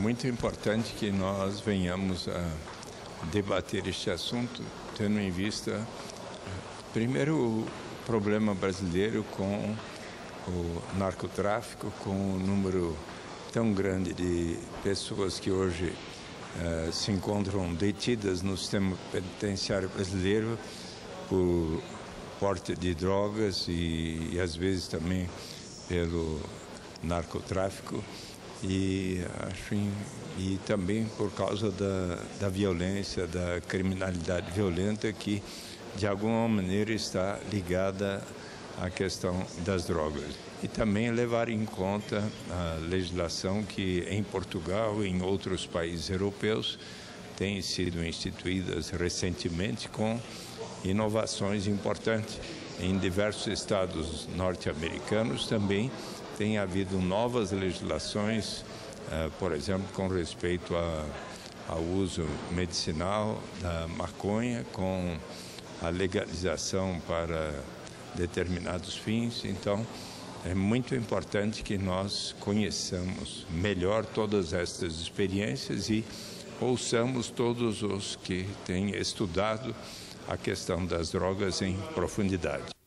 Muito importante que nós venhamos a debater este assunto, tendo em vista, primeiro, o problema brasileiro com o narcotráfico, com o número tão grande de pessoas que hoje se encontram detidas no sistema penitenciário brasileiro por porte de drogas e às vezes também pelo narcotráfico e também por causa da violência, da criminalidade violenta que de alguma maneira está ligada à questão das drogas. E também levar em conta a legislação que em Portugal e em outros países europeus tem sido instituídas recentemente com inovações importantes. Em diversos estados norte-americanos também tem havido novas legislações, por exemplo, com respeito ao uso medicinal da maconha, com a legalização para determinados fins. Então, é muito importante que nós conheçamos melhor todas estas experiências e ouçamos todos os que têm estudado a questão das drogas em profundidade.